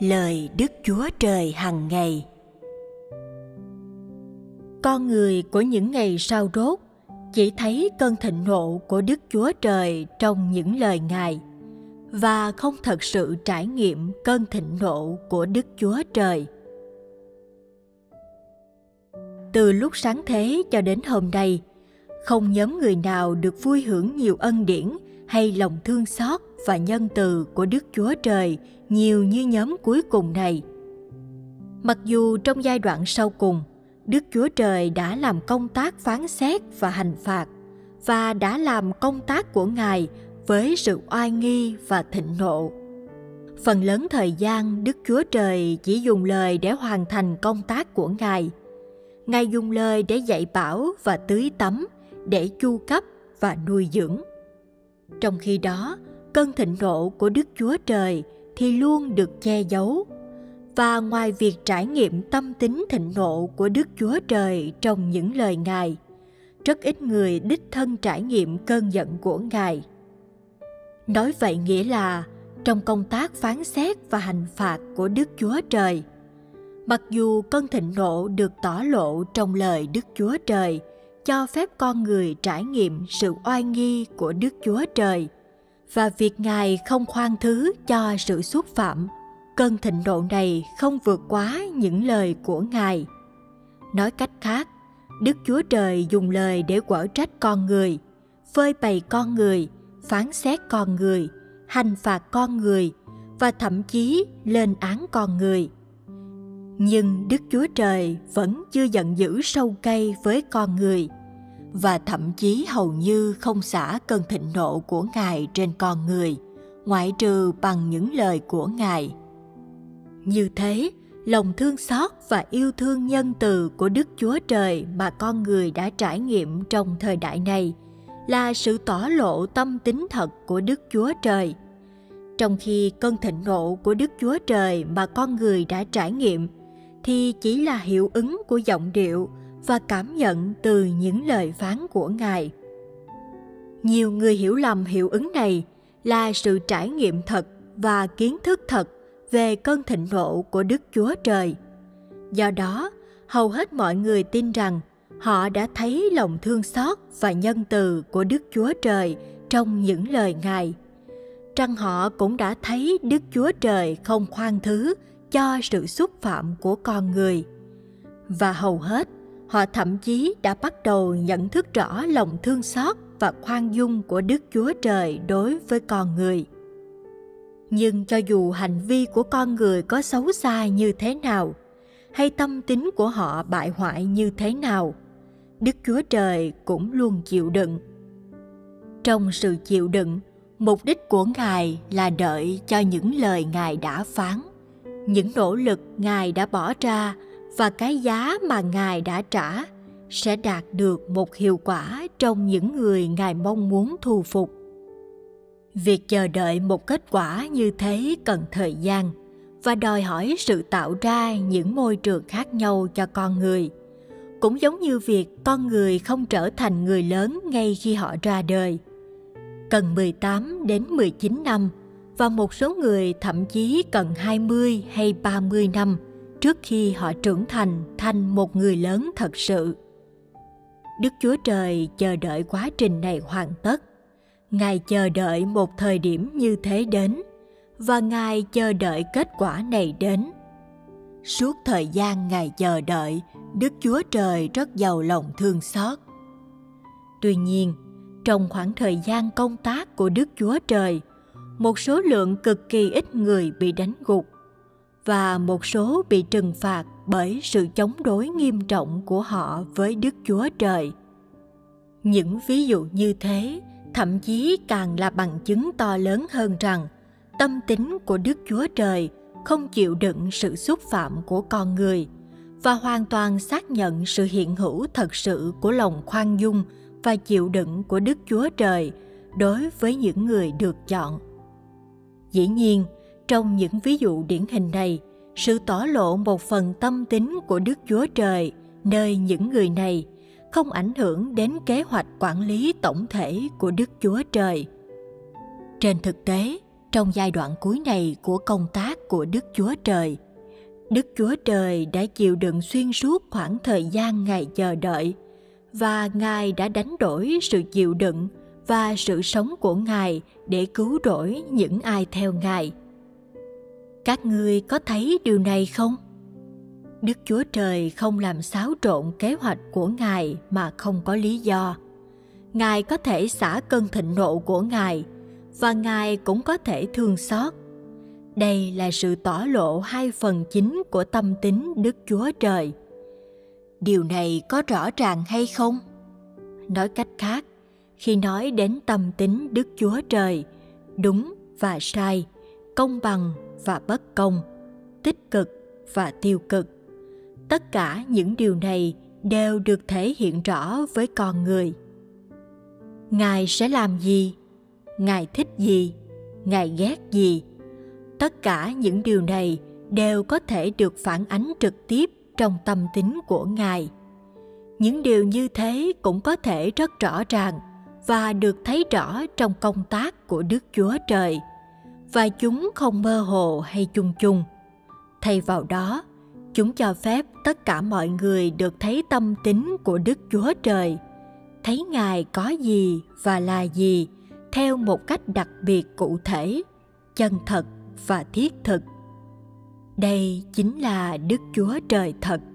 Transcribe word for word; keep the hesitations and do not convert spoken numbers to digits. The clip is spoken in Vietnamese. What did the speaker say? lời Đức Chúa Trời hằng ngày. Con người của những ngày sau rốt chỉ thấy cơn thịnh nộ của Đức Chúa Trời trong những lời Ngài, và không thật sự trải nghiệm cơn thịnh nộ của Đức Chúa Trời. Từ lúc sáng thế cho đến hôm nay, không nhóm người nào được vui hưởng nhiều ân điển hay lòng thương xót và nhân từ của Đức Chúa Trời nhiều như nhóm cuối cùng này. Mặc dù trong giai đoạn sau cùng, Đức Chúa Trời đã làm công tác phán xét và hành phạt, và đã làm công tác của Ngài với sự oai nghi và thịnh nộ. Phần lớn thời gian, Đức Chúa Trời chỉ dùng lời để hoàn thành công tác của Ngài. Ngài dùng lời để dạy bảo và tưới tắm, để chu cấp và nuôi dưỡng. Trong khi đó, cơn thịnh nộ của Đức Chúa Trời thì luôn được che giấu. Và ngoài việc trải nghiệm tâm tính thịnh nộ của Đức Chúa Trời trong những lời Ngài, rất ít người đích thân trải nghiệm cơn giận của Ngài. Nói vậy nghĩa là, trong công tác phán xét và hành phạt của Đức Chúa Trời, mặc dù cơn thịnh nộ được tỏ lộ trong lời Đức Chúa Trời, cho phép con người trải nghiệm sự oai nghi của Đức Chúa Trời, và việc Ngài không khoan thứ cho sự xúc phạm, cơn thịnh nộ này không vượt quá những lời của Ngài. Nói cách khác, Đức Chúa Trời dùng lời để quở trách con người, phơi bày con người, phán xét con người, hành phạt con người và thậm chí lên án con người. Nhưng Đức Chúa Trời vẫn chưa giận dữ sâu cay với con người, và thậm chí hầu như không xả cơn thịnh nộ của Ngài trên con người, ngoại trừ bằng những lời của Ngài. Như thế, lòng thương xót và yêu thương nhân từ của Đức Chúa Trời mà con người đã trải nghiệm trong thời đại này là sự tỏ lộ tâm tính thật của Đức Chúa Trời. Trong khi cơn thịnh nộ của Đức Chúa Trời mà con người đã trải nghiệm thì chỉ là hiệu ứng của giọng điệu và cảm nhận từ những lời phán của Ngài. Nhiều người hiểu lầm hiệu ứng này là sự trải nghiệm thật và kiến thức thật về cơn thịnh nộ của Đức Chúa Trời. Do đó, hầu hết mọi người tin rằng họ đã thấy lòng thương xót và nhân từ của Đức Chúa Trời trong những lời Ngài, rằng họ cũng đã thấy Đức Chúa Trời không khoan thứ cho sự xúc phạm của con người. Và hầu hết, họ thậm chí đã bắt đầu nhận thức rõ lòng thương xót và khoan dung của Đức Chúa Trời đối với con người. Nhưng cho dù hành vi của con người có xấu xa như thế nào, hay tâm tính của họ bại hoại như thế nào, Đức Chúa Trời cũng luôn chịu đựng. Trong sự chịu đựng, mục đích của Ngài là đợi cho những lời Ngài đã phán, những nỗ lực Ngài đã bỏ ra và cái giá mà Ngài đã trả sẽ đạt được một hiệu quả trong những người Ngài mong muốn thu phục. Việc chờ đợi một kết quả như thế cần thời gian và đòi hỏi sự tạo ra những môi trường khác nhau cho con người. Cũng giống như việc con người không trở thành người lớn ngay khi họ ra đời. Cần mười tám đến mười chín năm và một số người thậm chí cần hai mươi hay ba mươi năm trước khi họ trưởng thành thành một người lớn thật sự. Đức Chúa Trời chờ đợi quá trình này hoàn tất. Ngài chờ đợi một thời điểm như thế đến, và Ngài chờ đợi kết quả này đến. Suốt thời gian Ngài chờ đợi, Đức Chúa Trời rất giàu lòng thương xót. Tuy nhiên, trong khoảng thời gian công tác của Đức Chúa Trời, một số lượng cực kỳ ít người bị đánh gục, và một số bị trừng phạt bởi sự chống đối nghiêm trọng của họ với Đức Chúa Trời. Những ví dụ như thế thậm chí càng là bằng chứng to lớn hơn rằng tâm tính của Đức Chúa Trời không chịu đựng sự xúc phạm của con người và hoàn toàn xác nhận sự hiện hữu thật sự của lòng khoan dung và chịu đựng của Đức Chúa Trời đối với những người được chọn. Dĩ nhiên, trong những ví dụ điển hình này, sự tỏ lộ một phần tâm tính của Đức Chúa Trời nơi những người này không ảnh hưởng đến kế hoạch quản lý tổng thể của Đức Chúa Trời. Trên thực tế, Trong giai đoạn cuối này của công tác của Đức Chúa Trời, Đức Chúa Trời đã chịu đựng xuyên suốt khoảng thời gian Ngài chờ đợi, và Ngài đã đánh đổi sự chịu đựng và sự sống của Ngài để cứu rỗi những ai theo Ngài. Các ngươi có thấy điều này không? Đức Chúa Trời không làm xáo trộn kế hoạch của Ngài mà không có lý do. Ngài có thể xả cơn thịnh nộ của Ngài, và Ngài cũng có thể thương xót. Đây là sự tỏ lộ hai phần chính của tâm tính Đức Chúa Trời. Điều này có rõ ràng hay không? Nói cách khác, khi nói đến tâm tính Đức Chúa Trời, đúng và sai, công bằng và bất công, tích cực và tiêu cực, tất cả những điều này đều được thể hiện rõ với con người. Ngài sẽ làm gì? Ngài thích gì? Ngài ghét gì? Tất cả những điều này đều có thể được phản ánh trực tiếp trong tâm tính của Ngài. Những điều như thế cũng có thể rất rõ ràng và được thấy rõ trong công tác của Đức Chúa Trời, và chúng không mơ hồ hay chung chung. Thay vào đó, chúng cho phép tất cả mọi người được thấy tâm tính của Đức Chúa Trời, thấy Ngài có gì và là gì theo một cách đặc biệt cụ thể, chân thật và thiết thực. Đây chính là Đức Chúa Trời thật.